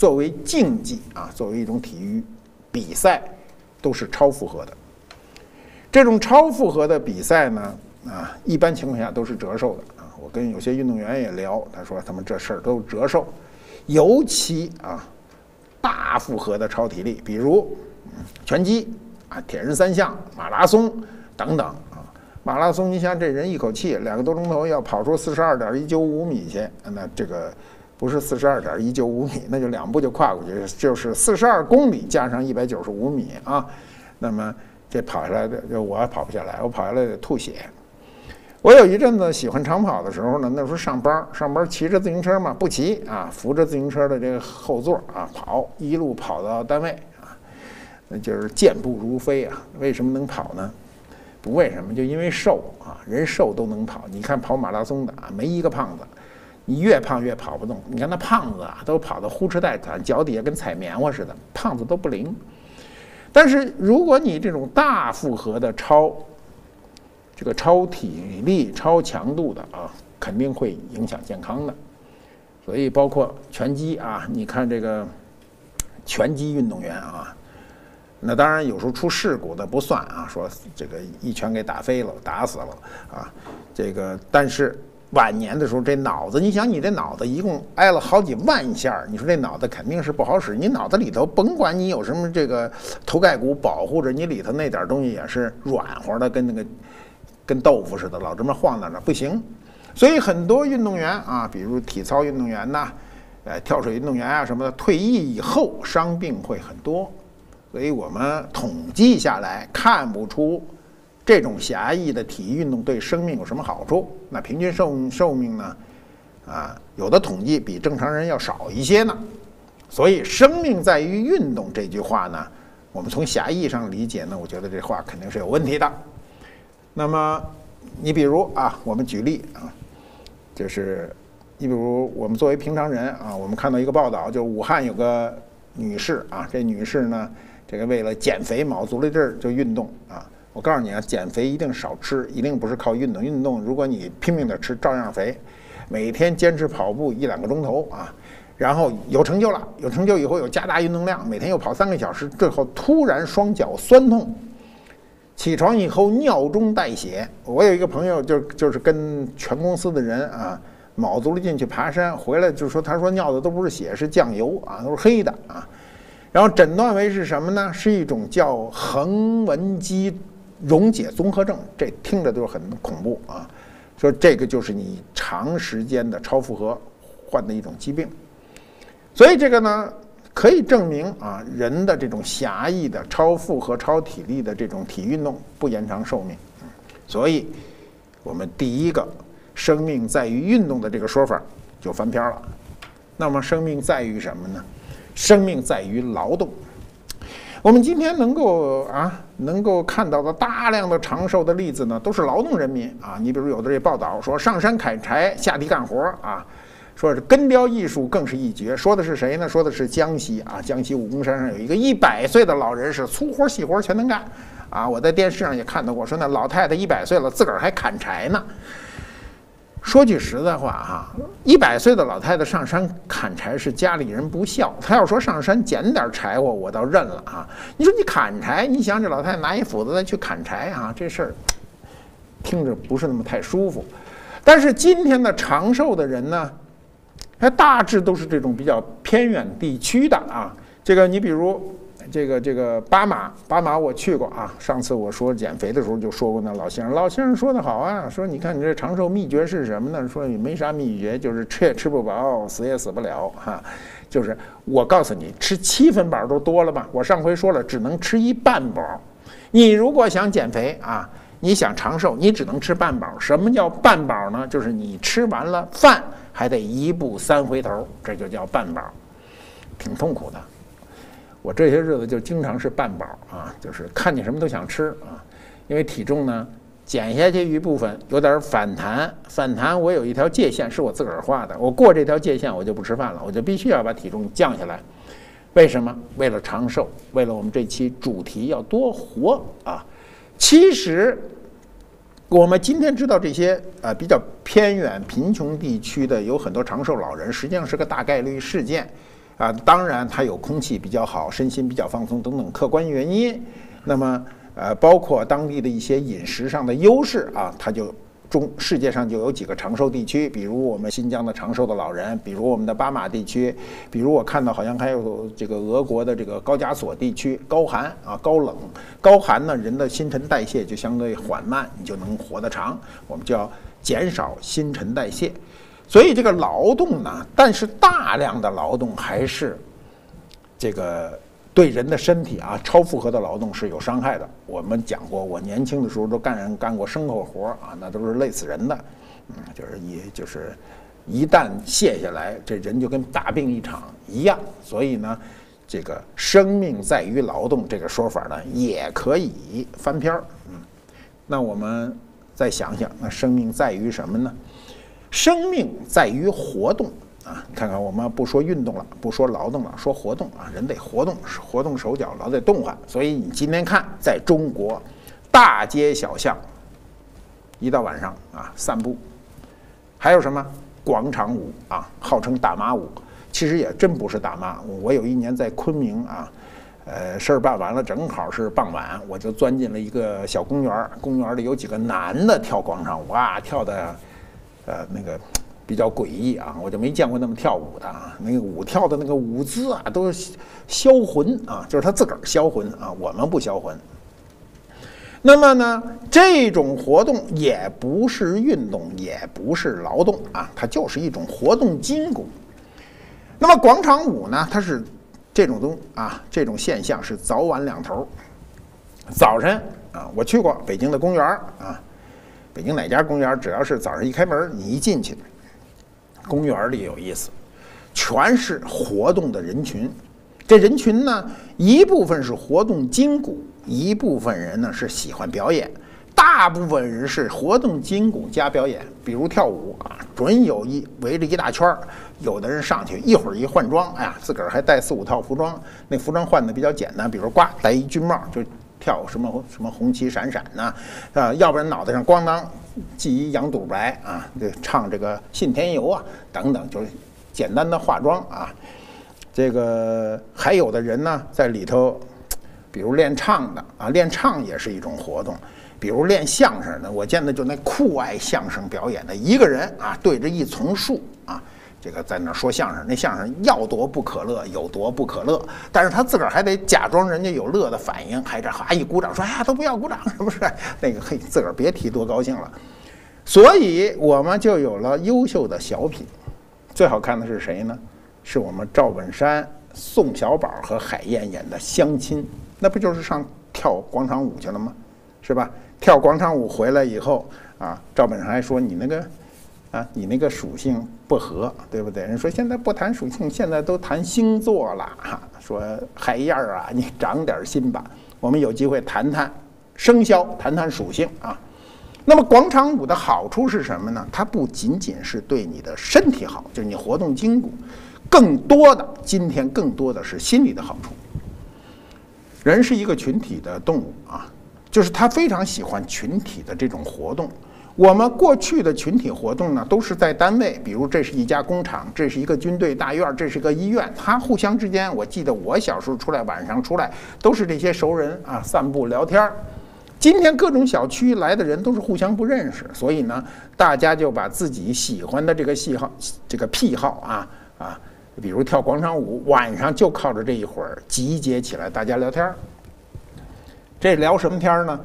作为竞技啊，作为一种体育比赛，都是超负荷的。这种超负荷的比赛呢，啊，一般情况下都是折寿的啊。我跟有些运动员也聊，他说他们这事儿都是折寿，尤其啊，大负荷的超体力，比如拳击啊、铁人三项、马拉松等等啊。马拉松，你想这人一口气2个多钟头要跑出42.195米去，那这个。 不是42.195米，那就2步就跨过去，就是42公里加上195米啊。那么这跑下来的，我跑不下来，我跑下来得吐血。我有一阵子喜欢长跑的时候呢，那时候上班骑着自行车嘛，不骑啊，扶着自行车的这个后座啊跑，一路跑到单位啊，那就是健步如飞啊。为什么能跑呢？不为什么，就因为瘦啊，人瘦都能跑。你看跑马拉松的啊，没一个胖子。 你越胖越跑不动，你看那胖子啊，都跑到呼哧带喘，脚底下跟踩棉花似的，胖子都不灵。但是如果你这种大负荷的超体力、超强度的啊，肯定会影响健康的。所以包括拳击啊，你看这个拳击运动员啊，那当然有时候出事故的不算啊，说这个一拳给打飞了、打死了啊，这个但是。 晚年的时候，这脑子，你想，你这脑子一共挨了好几万下，你说这脑子肯定是不好使。你脑子里头，甭管你有什么这个头盖骨保护着，你里头那点东西也是软和的，跟那个跟豆腐似的，老这么晃荡着，不行。所以很多运动员啊，比如体操运动员呐，跳水运动员啊什么的，退役以后伤病会很多。所以我们统计下来，看不出。 这种狭义的体育运动对生命有什么好处？那平均寿命呢？啊，有的统计比正常人要少一些呢。所以“生命在于运动”这句话呢，我们从狭义上理解呢，我觉得这话肯定是有问题的。那么，你比如啊，我们举例啊，就是你比如我们作为平常人啊，我们看到一个报道，就武汉有个女士啊，这女士呢，这个为了减肥，卯足了劲儿就运动啊。 我告诉你啊，减肥一定少吃，一定不是靠运动。运动，如果你拼命的吃，照样肥。每天坚持跑步1-2个钟头啊，然后有成就了，有成就以后有加大运动量，每天又跑3个小时，最后突然双脚酸痛，起床以后尿中带血。我有一个朋友就是跟全公司的人啊，卯足了劲去爬山，回来就说，他说尿的都不是血，是酱油啊，都是黑的啊。然后诊断为是什么呢？是一种叫横纹肌 溶解综合症，这听着就很恐怖啊！说这个就是你长时间的超负荷患的一种疾病，所以这个呢可以证明啊，人的这种狭义的超负荷、超体力的这种体育运动不延长寿命。所以我们第一个“生命在于运动”的这个说法就翻篇了。那么，生命在于什么呢？生命在于劳动。 我们今天能够看到的大量的长寿的例子呢，都是劳动人民啊。你比如有的这报道说上山砍柴，下地干活啊，说是根雕艺术更是一绝。说的是谁呢？说的是江西啊，江西武功山上有一个100岁的老人是粗活细活全能干啊。我在电视上也看到过，说那老太太100岁了，自个儿还砍柴呢。说句实在话啊，100岁的老太太上山砍柴是家里人不孝，她要说上山捡点柴火，我倒认了啊。你说你砍柴，你想这老太太拿一斧子再去砍柴啊，这事儿听着不是那么太舒服。但是今天的长寿的人呢，还大致都是这种比较偏远地区的啊。这个你比如这个巴马我去过啊，上次我说减肥的时候就说过那老先生，老先生说的好啊，说你看你这长寿秘诀是什么呢？说你没啥秘诀，就是吃也吃不饱，死也死不了哈、啊。就是我告诉你，吃7分饱都多了吧？我上回说了，只能吃1半饱。你如果想减肥啊，你想长寿，你只能吃半饱。什么叫半饱呢？就是你吃完了饭还得1步3回头，这就叫半饱，挺痛苦的。 我这些日子就经常是半饱啊，就是看见什么都想吃啊，因为体重呢减下去一部分有点反弹，反弹我有一条界限是我自个儿画的，我过这条界限我就不吃饭了，我就必须要把体重降下来。为什么？为了长寿，为了我们这期主题要多活啊。其实我们今天知道这些比较偏远贫穷地区的有很多长寿老人，实际上是个大概率事件。啊，当然它有空气比较好、身心比较放松等等客观原因。那么包括当地的一些饮食上的优势啊，它就。 世界上就有几个长寿地区，比如我们新疆的长寿的老人，比如我们的巴马地区，比如我看到好像还有这个俄国的这个高加索地区，高寒啊，高冷，高寒呢，人的新陈代谢就相对缓慢，你就能活得长。我们就要减少新陈代谢，所以这个劳动呢，但是大量的劳动还是这个。 对人的身体啊，超负荷的劳动是有伤害的。我们讲过，我年轻的时候都干过牲口活啊，那都是累死人的。嗯，一旦卸下来，这人就跟大病一场一样。所以呢，这个生命在于劳动这个说法呢，也可以翻篇儿。嗯，那我们再想想，那生命在于什么呢？生命在于活动。 啊，看看我们不说运动了，不说劳动了，说活动啊，人得活动，活动手脚，老得动换。所以你今天看，在中国大街小巷，一到晚上啊，散步，还有什么广场舞啊，号称打妈舞，其实也真不是打妈。我有一年在昆明啊，事儿办完了，正好是傍晚，我就钻进了一个小公园，公园里有几个男的跳广场舞啊，跳的比较诡异啊，我就没见过那么跳舞的啊，那个舞跳的那个舞姿啊，都是销魂啊，就是他自个儿销魂啊，我们不销魂。那么呢，这种活动也不是运动，也不是劳动啊，它就是一种活动筋骨。那么广场舞呢，它是这种现象是早晚两头。早晨啊，我去过北京的公园啊，北京哪家公园只要是早上一开门，你一进去。 公园里有意思，全是活动的人群。这人群呢，一部分是活动筋骨，一部分人呢是喜欢表演，大部分人是活动筋骨加表演。比如跳舞啊，准有一围着一大圈儿，有的人上去一会儿一换装，哎呀，自个儿还带四五套服装，那服装换的比较简单，比如呱戴一军帽就跳什么什么红旗闪闪呐、要不然脑袋上咣当。 系一羊肚白啊，对，唱这个信天游啊，等等，就是简单的化妆啊。这个还有的人呢，在里头，比如练唱的啊，练唱也是一种活动。比如练相声的，我见的就那酷爱相声表演的一个人啊，对着一丛树啊，这个在那说相声。那相声要多不可乐，有多不可乐，但是他自个儿还得假装人家有乐的反应，还这哈一鼓掌说哎呀都不要鼓掌是不是？那个嘿，自个儿别提多高兴了。 所以我们就有了优秀的小品，最好看的是谁呢？是我们赵本山、宋小宝和海燕演的《相亲》，那不就是上跳广场舞去了吗？是吧？跳广场舞回来以后啊，赵本山还说你那个啊，你那个属性不合，对不对？人说现在不谈属性，现在都谈星座了哈。说海燕儿啊，你长点心吧。我们有机会谈谈生肖，谈谈属性啊。 那么广场舞的好处是什么呢？它不仅仅是对你的身体好，就是你活动筋骨，更多的是心理的好处。人是一个群体的动物啊，就是他非常喜欢群体的这种活动。我们过去的群体活动呢，都是在单位，比如这是一家工厂，这是一个军队大院，这是个医院，它互相之间，我记得我小时候出来晚上出来都是这些熟人啊，散步聊天。 今天各种小区来的人都是互相不认识，所以呢，大家就把自己喜欢的这个癖好啊，比如跳广场舞，晚上就靠着这一会儿集结起来，大家聊天。这聊什么天呢？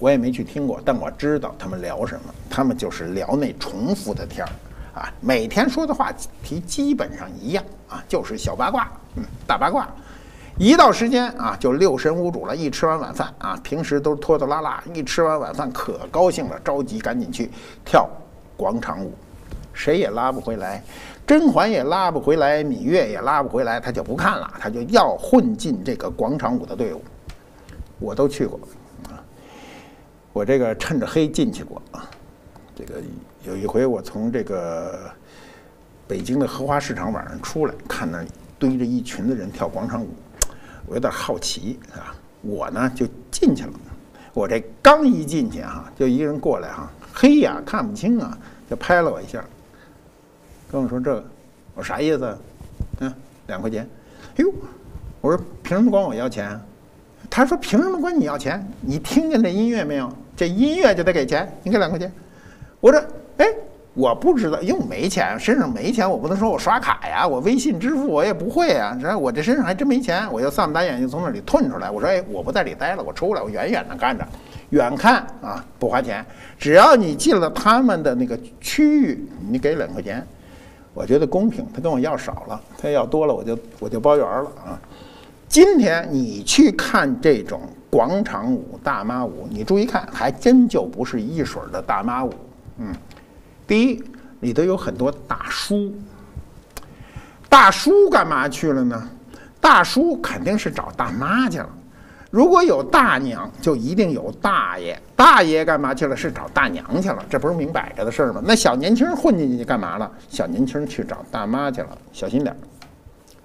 我也没去听过，但我知道他们聊什么，他们就是聊那重复的天啊，每天说的话题基本上一样啊，就是小八卦，大八卦。 一到时间啊，就六神无主了。一吃完晚饭啊，平时都拖拖拉拉，一吃完晚饭可高兴了，着急赶紧去跳广场舞，谁也拉不回来，甄嬛也拉不回来，芈月也拉不回来，他就不看了，他就要混进这个广场舞的队伍。我都去过啊，我这个趁着黑进去过啊。这个有一回我从这个北京的荷花市场晚上出来，看那堆着一群的人跳广场舞。 我有点好奇啊，我呢就进去了。我这刚一进去啊，就一个人过来啊，嘿呀，看不清啊，就拍了我一下，跟我说这个，我啥意思？嗯， 2块钱。哎呦，我说凭什么管我要钱？他说凭什么管你要钱？你听见这音乐没有？这音乐就得给钱，你给2块钱。我说，哎，我不知道，因为我没钱，身上没钱，我不能说我刷卡呀，我微信支付我也不会呀。然后我这身上还真没钱，我就丧不打眼就从那里吞出来。我说，哎，我不在里待了，我出来，我远远的看着，远看啊，不花钱，只要你进了他们的那个区域，你给2块钱。我觉得公平，他跟我要少了，他要多了我就包圆了啊。今天你去看这种广场舞、大妈舞，你注意看，还真就不是一水儿的大妈舞。嗯，第一，里头有很多大叔。大叔干嘛去了呢？大叔肯定是找大妈去了。如果有大娘，就一定有大爷。大爷干嘛去了？是找大娘去了，这不是明摆着的事儿吗？那小年轻混进去干嘛了？小年轻去找大妈去了，小心点儿。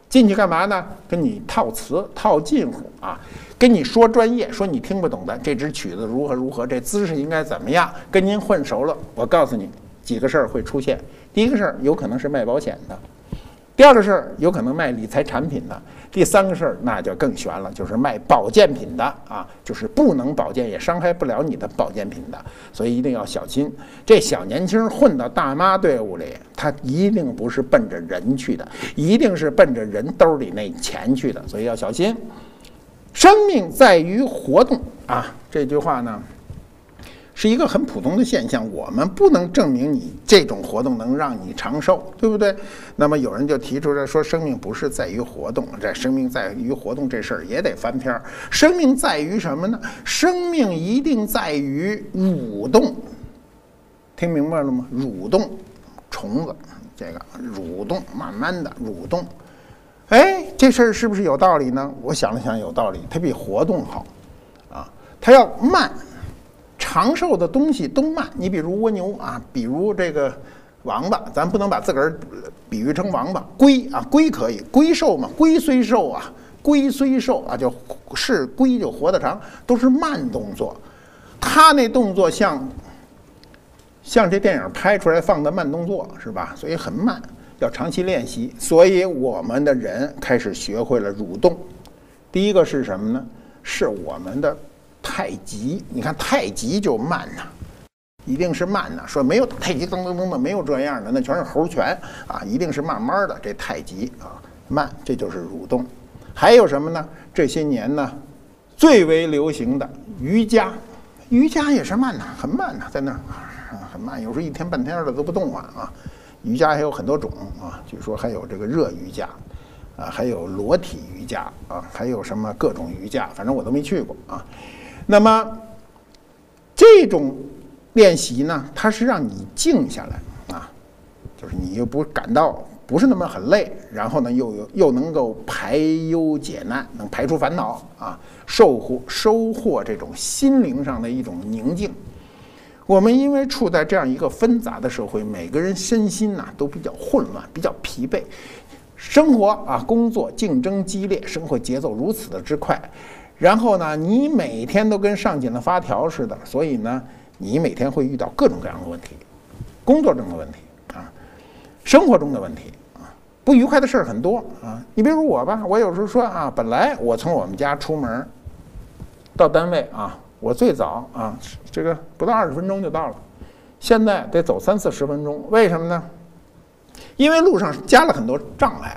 进去干嘛呢？跟你套词、套近乎啊，跟你说专业，说你听不懂的，这支曲子如何如何，这姿势应该怎么样，跟您混熟了。我告诉你几个事儿会出现。第一个事儿有可能是卖保险的。第二个事儿有可能卖理财产品的，第三个事儿那就更悬了，就是卖保健品的啊，就是不能保健也伤害不了你的保健品的，所以一定要小心。这小年轻混到大妈队伍里，他一定不是奔着人去的，一定是奔着人兜里那钱去的，所以要小心。生命在于活动啊，这句话呢是一个很普通的现象，我们不能证明你这种活动能让你长寿，对不对？那么有人就提出来说，生命不是在于活动，这生命在于活动这事儿也得翻篇儿。生命在于什么呢？生命一定在于蠕动，听明白了吗？蠕动，虫子这个蠕动，慢慢的蠕动。哎，这事儿是不是有道理呢？我想了想，有道理，它比活动好，啊，它要慢。长寿的东西都慢，你比如蜗牛啊，比如这个王八，咱不能把自个儿比喻成王八。龟啊，龟可以，龟寿嘛，龟虽寿啊，龟虽寿啊，就是龟就活得长，都是慢动作。他那动作像这电影拍出来放的慢动作是吧？所以很慢，要长期练习。所以我们的人开始学会了蠕动。第一个是什么呢？是我们的。太极，你看太极就慢呐，一定是慢呐。说没有打太极噔噔噔的，没有这样的，那全是猴拳啊，一定是慢慢的。这太极啊，慢，这就是蠕动。还有什么呢？这些年呢，最为流行的瑜伽，瑜伽也是慢呐，很慢呐，在那儿很慢，有时候一天半天的都不动啊。瑜伽还有很多种啊，据说还有这个热瑜伽。啊，还有裸体瑜伽啊，还有什么各种瑜伽，反正我都没去过啊。那么这种练习呢，它是让你静下来啊，就是你又不感到不是那么很累，然后呢又能够排忧解难，能排除烦恼啊，收获这种心灵上的一种宁静。我们因为处在这样一个纷杂的社会，每个人身心呐都比较混乱，比较疲惫。生活啊，工作竞争激烈，生活节奏如此的之快，然后呢，你每天都跟上紧了发条似的，所以呢，你每天会遇到各种各样的问题，工作中的问题啊，生活中的问题啊，不愉快的事儿很多啊。你比如我吧，我有时候说啊，本来我从我们家出门到单位啊，我最早啊，这个不到20分钟就到了，现在得走30-40分钟，为什么呢？因为路上加了很多障碍，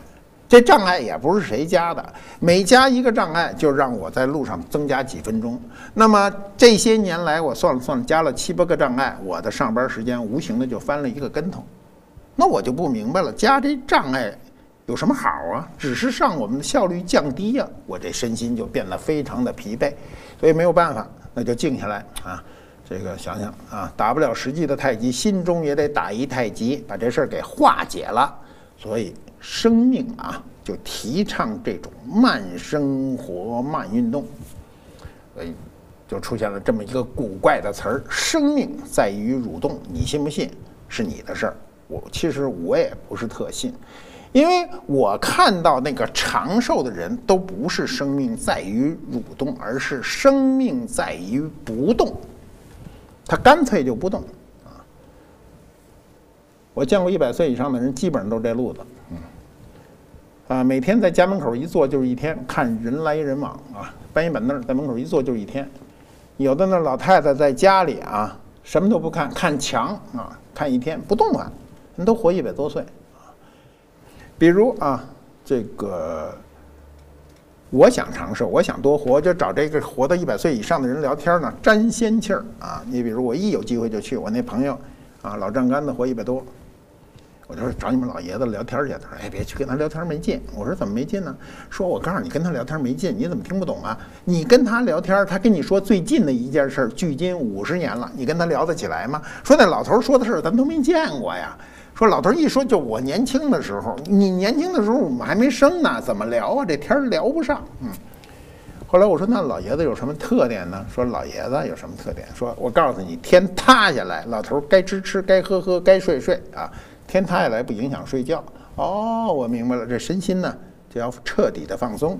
这障碍也不是谁加的，每加一个障碍就让我在路上增加几分钟。那么这些年来，我算了算了，加了7-8个障碍，我的上班时间无形的就翻了一个跟头。那我就不明白了，加这障碍有什么好啊？只是让我们的效率降低啊，我这身心就变得非常的疲惫，所以没有办法，那就静下来啊。这个想想啊，打不了实际的太极，心中也得打一太极，把这事儿给化解了。所以生命啊，就提倡这种慢生活、慢运动，所以就出现了这么一个古怪的词儿：生命在于蠕动。你信不信是你的事儿，其实我也不是特信。因为我看到那个长寿的人都不是生命在于蠕动，而是生命在于不动。他干脆就不动啊！我见过100岁以上的人，基本上都是这路子。啊，每天在家门口一坐就是一天，看人来人往啊，搬一板凳在门口一坐就是一天。有的那老太太在家里啊，什么都不看，看墙啊，看一天不动弹，人都活100多岁啊。比如啊，这个。 我想长寿，我想多活，就找这个活到100岁以上的人聊天呢，沾仙气儿啊！你比如我一有机会就去，我那朋友啊，老丈杆子活100多，我就说找你们老爷子聊天去。他说：“哎，别去跟他聊天没劲。”我说：“怎么没劲呢？”说：“我告诉你，跟他聊天没劲，你怎么听不懂啊？你跟他聊天，他跟你说最近的一件事，距今50年了，你跟他聊得起来吗？说那老头说的事儿，咱们都没见过呀。” 说老头一说就我年轻的时候，你年轻的时候我们还没生呢，怎么聊啊？这天聊不上。嗯，后来我说那老爷子有什么特点呢？说老爷子有什么特点？说我告诉你，天塌下来，老头该吃吃，该喝喝，该睡睡啊。天塌下来不影响睡觉。哦，我明白了，这身心呢就要彻底的放松。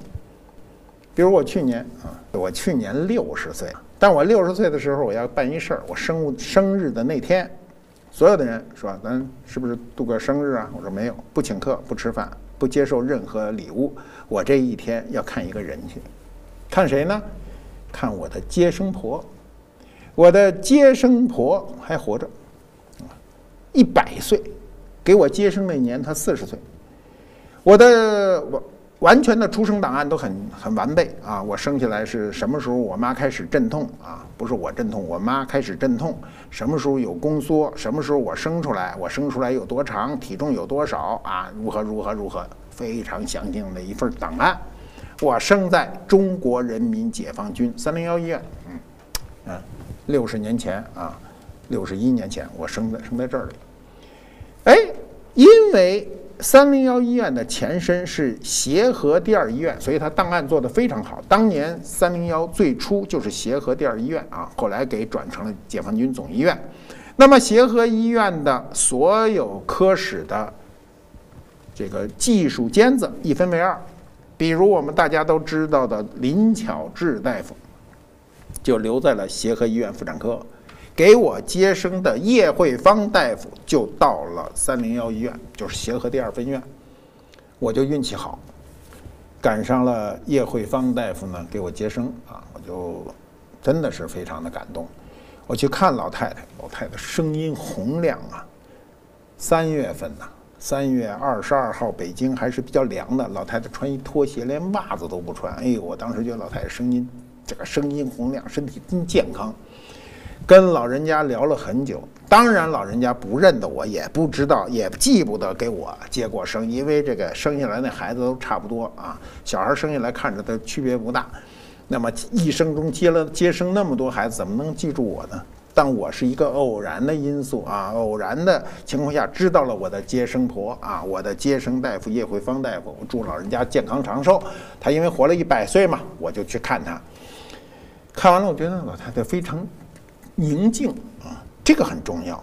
比如我去年啊，我去年60岁，但我60岁的时候我要办一事儿，我生日的那天。 所有的人说：“咱是不是度个生日啊？”我说：“没有，不请客，不吃饭，不接受任何礼物。我这一天要看一个人去，看谁呢？看我的接生婆。我的接生婆还活着，100岁，给我接生那年她40岁。我完全的出生档案都很完备啊！我生下来是什么时候？我妈开始阵痛啊，不是我阵痛，我妈开始阵痛。什么时候有宫缩？什么时候我生出来？我生出来有多长？体重有多少啊？如何？非常详尽的一份档案。我生在中国人民解放军301医院，60年前啊，61年前我生在这里。哎，因为。 301医院的前身是协和第二医院，所以它档案做得非常好。当年301最初就是协和第二医院啊，后来给转成了解放军总医院。那么协和医院的所有科室的这个技术尖子一分为二，比如我们大家都知道的林巧稚大夫，就留在了协和医院妇产科；给我接生的叶惠芳大夫。 就到了301医院，就是协和第二分院，我就运气好，赶上了叶惠芳大夫呢给我接生啊，我就真的是非常的感动。我去看老太太，老太太声音洪亮啊。3月份呐，3月22号北京还是比较凉的，老太太穿一拖鞋，连袜子都不穿。哎呦，我当时觉得老太太声音洪亮，身体真健康。 跟老人家聊了很久，当然老人家不认得我，也不知道，也记不得给我接过生，因为这个生下来那孩子都差不多啊，小孩生下来看着都区别不大。那么一生中接生那么多孩子，怎么能记住我呢？但我是一个偶然的因素啊，偶然的情况下知道了我的接生婆啊，我的接生大夫叶惠芳大夫，我祝老人家健康长寿。他因为活了100岁嘛，我就去看他。看完了，我觉得老太太非常。 宁静啊，这个很重要。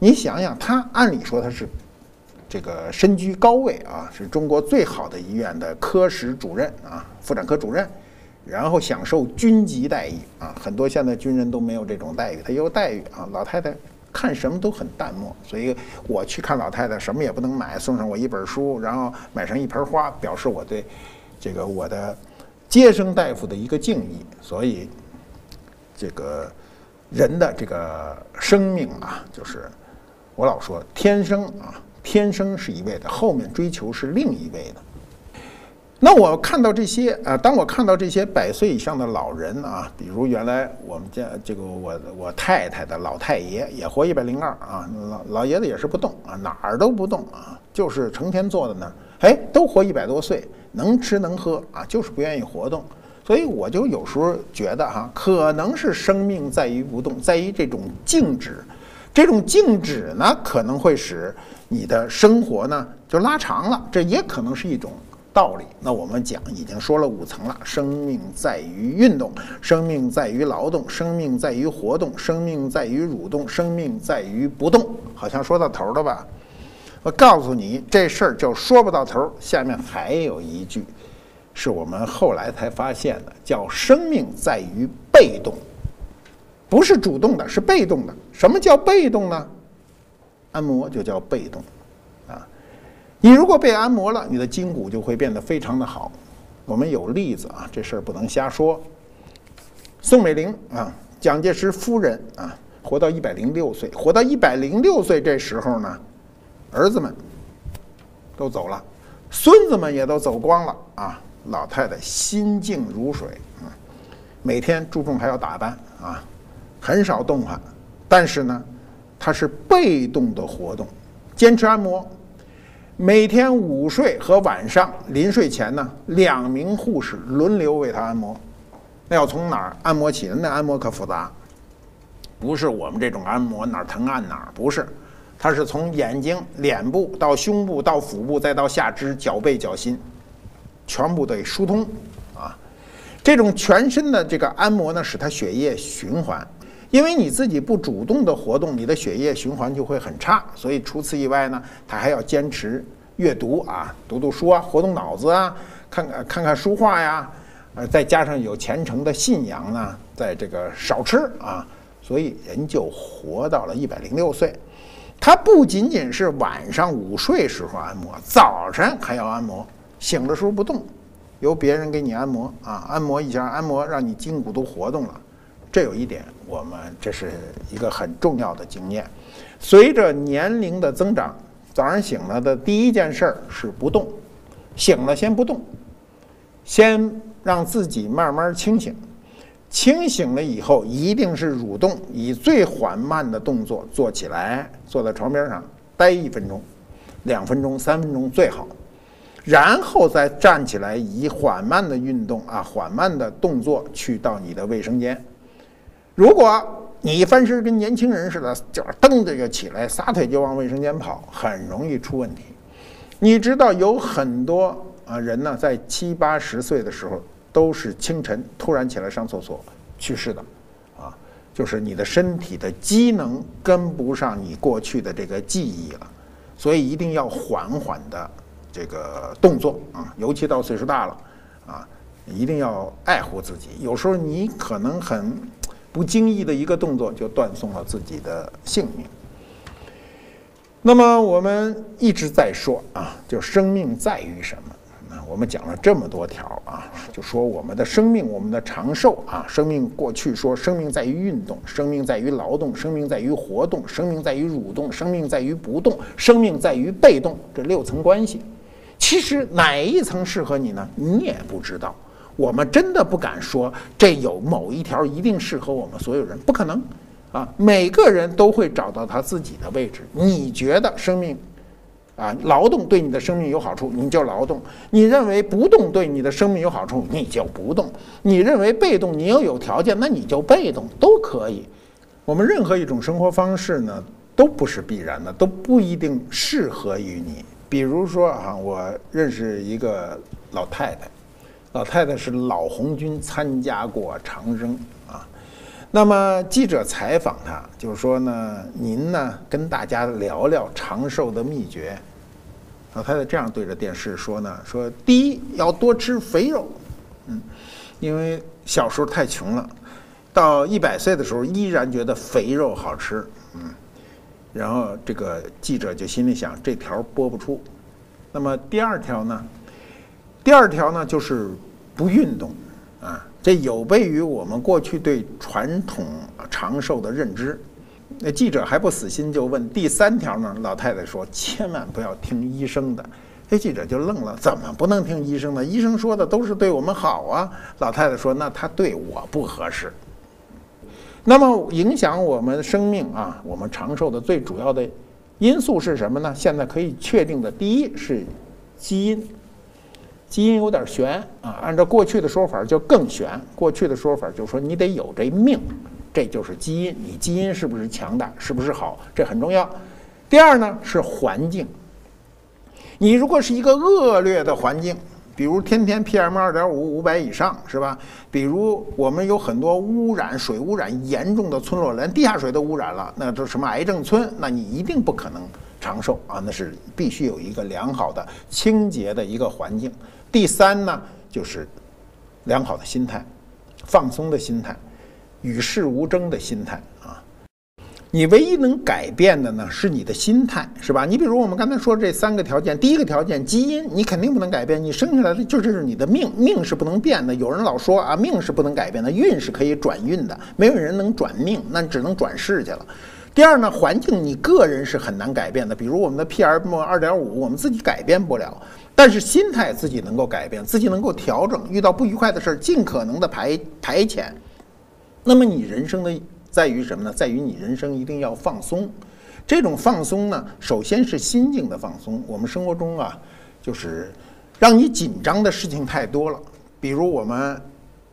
你想想，他按理说他是这个身居高位啊，是中国最好的医院的科室主任啊，妇产科主任，然后享受军级待遇啊，很多现在军人都没有这种待遇，他有待遇啊。老太太看什么都很淡漠，所以我去看老太太，什么也不能买，送上我一本书，然后买上一盆花，表示我对这个我的接生大夫的一个敬意。所以这个。 人的这个生命啊，就是我老说天生啊，天生是一位的，后面追求是另一位的。那我看到这些啊，当我看到这些100岁以上的老人啊，比如原来我们家这个我太太的老太爷也活102啊，老爷子也是不动啊，哪儿都不动啊，就是成天坐在那儿，哎，都活100多岁，能吃能喝啊，就是不愿意活动。 所以我就有时候觉得哈、啊，可能是生命在于不动，在于这种静止。这种静止呢，可能会使你的生活呢就拉长了，这也可能是一种道理。那我们讲已经说了5层了，生命在于运动，生命在于劳动，生命在于活动，生命在于蠕动，生命在于不动。好像说到头了吧？我告诉你，这事儿就说不到头。下面还有一句。 是我们后来才发现的，叫生命在于被动，不是主动的，是被动的。什么叫被动呢？按摩就叫被动，啊，你如果被按摩了，你的筋骨就会变得非常的好。我们有例子啊，这事儿不能瞎说。宋美龄啊，蒋介石夫人啊，活到106岁，活到106岁这时候呢，儿子们都走了，孙子们也都走光了啊。老太太心静如水啊，每天注重还要打扮啊，很少动弹。但是呢，她是被动的活动，坚持按摩。 每天午睡和晚上临睡前呢，2名护士轮流为他按摩。那要从哪儿按摩起？那按摩可复杂，不是我们这种按摩哪儿疼按哪儿，不是，它是从眼睛、脸部到胸部到腹部，再到下肢、脚背、脚心，全部得疏通啊。这种全身的这个按摩呢，使它血液循环。 因为你自己不主动的活动，你的血液循环就会很差，所以除此以外呢，他还要坚持阅读啊，读读书啊，活动脑子啊，看看书画呀，再加上有虔诚的信仰呢，在这个少吃啊，所以人就活到了106岁。他不仅仅是晚上午睡时候按摩，早晨还要按摩，醒的时候不动，由别人给你按摩啊，按摩一下，按摩让你筋骨都活动了。 这有一点，我们这是一个很重要的经验。随着年龄的增长，早上醒了的第一件事儿是不动，醒了先不动，先让自己慢慢清醒。清醒了以后，一定是蠕动，以最缓慢的动作坐起来，坐在床边上待1分钟、2分钟、3分钟最好，然后再站起来，以缓慢的运动啊，缓慢的动作去到你的卫生间。 如果你一翻身跟年轻人似的，就是蹬着就起来，撒腿就往卫生间跑，很容易出问题。你知道有很多人呢，在70、80岁的时候都是清晨突然起来上厕所去世的，啊，就是你的身体的机能跟不上你过去的这个记忆了，所以一定要缓缓的这个动作啊，尤其到岁数大了啊，一定要爱护自己。有时候你可能很。 不经意的一个动作就断送了自己的性命。那么我们一直在说啊，就生命在于什么？那我们讲了这么多条啊，就说我们的生命，我们的长寿啊，生命过去说生命在于运动，生命在于劳动，生命在于活动，生命在于蠕动，生命在于不动，生命在于被动，这6层关系。其实哪一层适合你呢？你也不知道。 我们真的不敢说，这有某一条一定适合我们所有人，不可能，啊，每个人都会找到他自己的位置。你觉得生命，啊，劳动对你的生命有好处，你就劳动；你认为不动对你的生命有好处，你就不动；你认为被动，你又有条件，那你就被动，都可以。我们任何一种生活方式呢，都不是必然的，都不一定适合于你。比如说啊，我认识一个老太太。 老太太是老红军，参加过长征啊。那么记者采访她，就是说呢，您呢跟大家聊聊长寿的秘诀。老太太这样对着电视说呢，说第一要多吃肥肉，因为小时候太穷了，到100岁的时候依然觉得肥肉好吃，然后这个记者就心里想，这条播不出。那么第二条呢？ 第二条呢，就是不运动，啊，这有悖于我们过去对传统长寿的认知。那记者还不死心，就问第三条呢？老太太说：“千万不要听医生的。”这记者就愣了，怎么不能听医生的？医生说的都是对我们好啊。老太太说：“那他对我不合适。”那么影响我们生命啊，我们长寿的最主要的因素是什么呢？现在可以确定的，第一是基因。 基因有点悬啊，按照过去的说法就更悬。过去的说法就是说你得有这命，这就是基因。你基因是不是强大，是不是好，这很重要。第二呢是环境，你如果是一个恶劣的环境，比如天天 PM2.5 500以上是吧？比如我们有很多污染，水污染严重的村落，连地下水都污染了，那都什么癌症村，那你一定不可能长寿啊！那是必须有一个良好的、清洁的一个环境。 第三呢，就是良好的心态、放松的心态、与世无争的心态啊。你唯一能改变的呢是你的心态，是吧？你比如我们刚才说这三个条件，第一个条件基因，你肯定不能改变，你生下来的就是你的命，命是不能变的。有人老说啊，命是不能改变的，运是可以转运的，没有人能转命，那你只能转世去了。第二呢，环境你个人是很难改变的，比如我们的 PM2.5， 我们自己改变不了，但是心态自己能够改变，自己能够调整，遇到不愉快的事儿尽可能的排遣。那么你人生的在于什么呢？在于你人生一定要放松。这种放松呢，首先是心境的放松。我们生活中啊，就是让你紧张的事情太多了，比如我们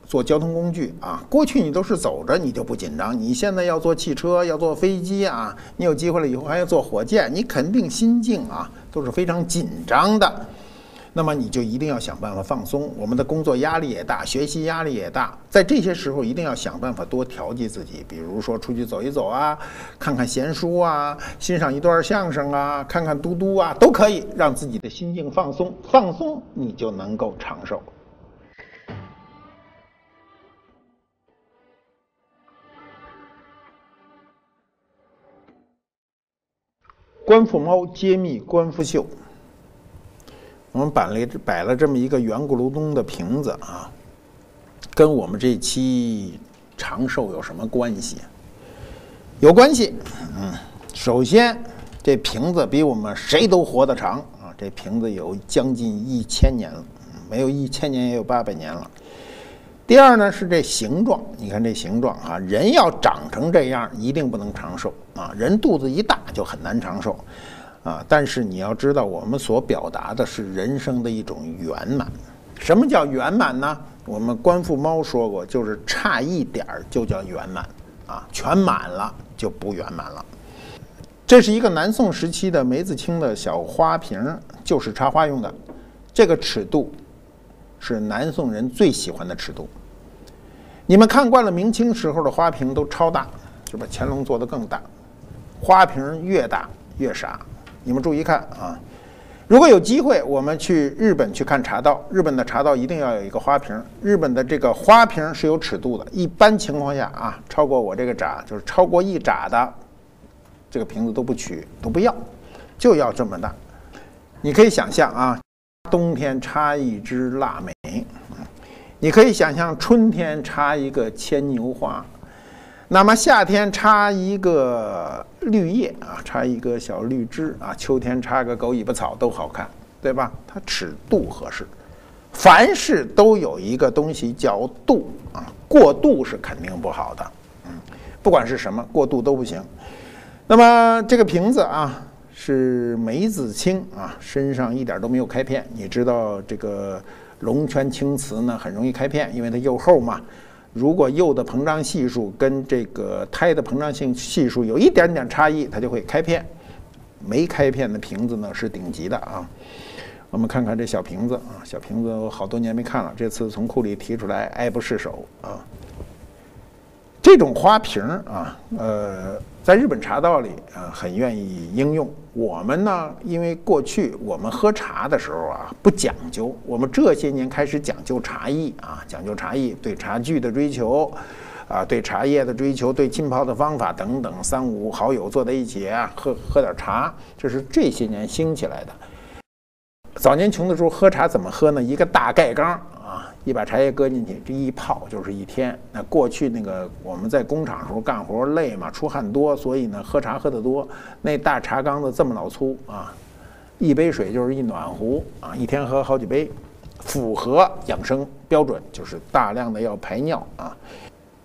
坐交通工具啊，过去你都是走着，你就不紧张。你现在要坐汽车，要坐飞机啊，你有机会了以后还要坐火箭，你肯定心境啊都是非常紧张的。那么你就一定要想办法放松。我们的工作压力也大，学习压力也大，在这些时候一定要想办法多调剂自己，比如说出去走一走啊，看看闲书啊，欣赏一段相声啊，看看嘟嘟啊，都可以让自己的心境放松。放松，你就能够长寿。观复猫揭秘观复秀，我们摆了这么一个圆咕噜咚的瓶子啊，跟我们这期长寿有什么关系？有关系。首先这瓶子比我们谁都活得长啊，这瓶子有将近1000年了，没有1000年也有800年了。第二呢是这形状，你看这形状啊，人要长成这样一定不能长寿啊，人肚子一大就很难长寿啊。但是你要知道，我们所表达的是人生的一种圆满。什么叫圆满呢？我们观复猫说过，就是差一点就叫圆满啊，全满了就不圆满了。这是一个南宋时期的梅子青的小花瓶，就是插花用的，这个尺度是南宋人最喜欢的尺度。你们看惯了明清时候的花瓶都超大，是吧？乾隆做的更大，花瓶越大越傻。你们注意看啊，如果有机会我们去日本去看茶道，日本的茶道一定要有一个花瓶。日本的这个花瓶是有尺度的，一般情况下啊，超过我这个拃，就是超过一拃的这个瓶子都不取，都不要，就要这么大。你可以想象啊，冬天插一支腊梅，你可以想象春天插一个牵牛花，那么夏天插一个绿叶啊，插一个小绿枝啊，秋天插个狗尾巴草都好看，对吧？它尺度合适。凡事都有一个东西叫度啊，过度是肯定不好的，不管是什么过度都不行。那么这个瓶子啊是梅子青啊，身上一点都没有开片。你知道这个龙泉青瓷呢很容易开片，因为它釉厚嘛。如果釉的膨胀系数跟这个胎的膨胀性系数有一点点差异，它就会开片。没开片的瓶子呢是顶级的啊。我们看看这小瓶子啊，小瓶子我好多年没看了，这次从库里提出来，爱不释手啊。这种花瓶啊，在日本茶道里啊很愿意应用。我们呢，因为过去我们喝茶的时候啊不讲究，我们这些年开始讲究茶艺啊，讲究茶艺，对茶具的追求啊，对茶叶的追求，对浸泡的方法等等，三五好友坐在一起啊喝点茶，这是这些年兴起来的。早年穷的时候喝茶怎么喝呢？一个大盖缸啊，一把茶叶搁进去，这一泡就是一天。那过去那个我们在工厂时候干活累嘛，出汗多，所以呢喝茶喝得多。那大茶缸子这么老粗啊，一杯水就是一暖壶啊，一天喝好几杯，符合养生标准，就是大量的要排尿啊。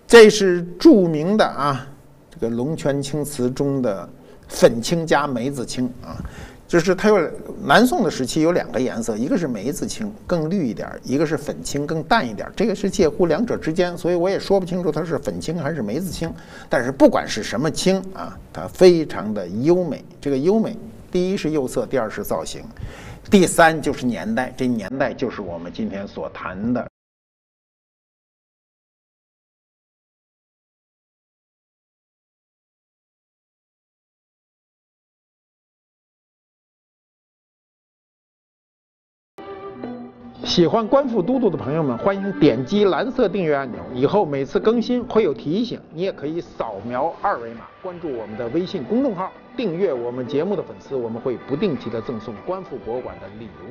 这是著名的啊，这个龙泉青瓷中的粉青加梅子青啊。就是它有南宋的时期有两个颜色，一个是梅子青更绿一点，一个是粉青更淡一点，这个是介乎两者之间，所以我也说不清楚它是粉青还是梅子青。但是不管是什么青啊，它非常的优美。这个优美，第一是釉色，第二是造型，第三就是年代。这年代就是我们今天所谈的喜欢观复嘟嘟的朋友们，欢迎点击蓝色订阅按钮，以后每次更新会有提醒。你也可以扫描二维码，关注我们的微信公众号，订阅我们节目的粉丝，我们会不定期的赠送观复博物馆的礼物。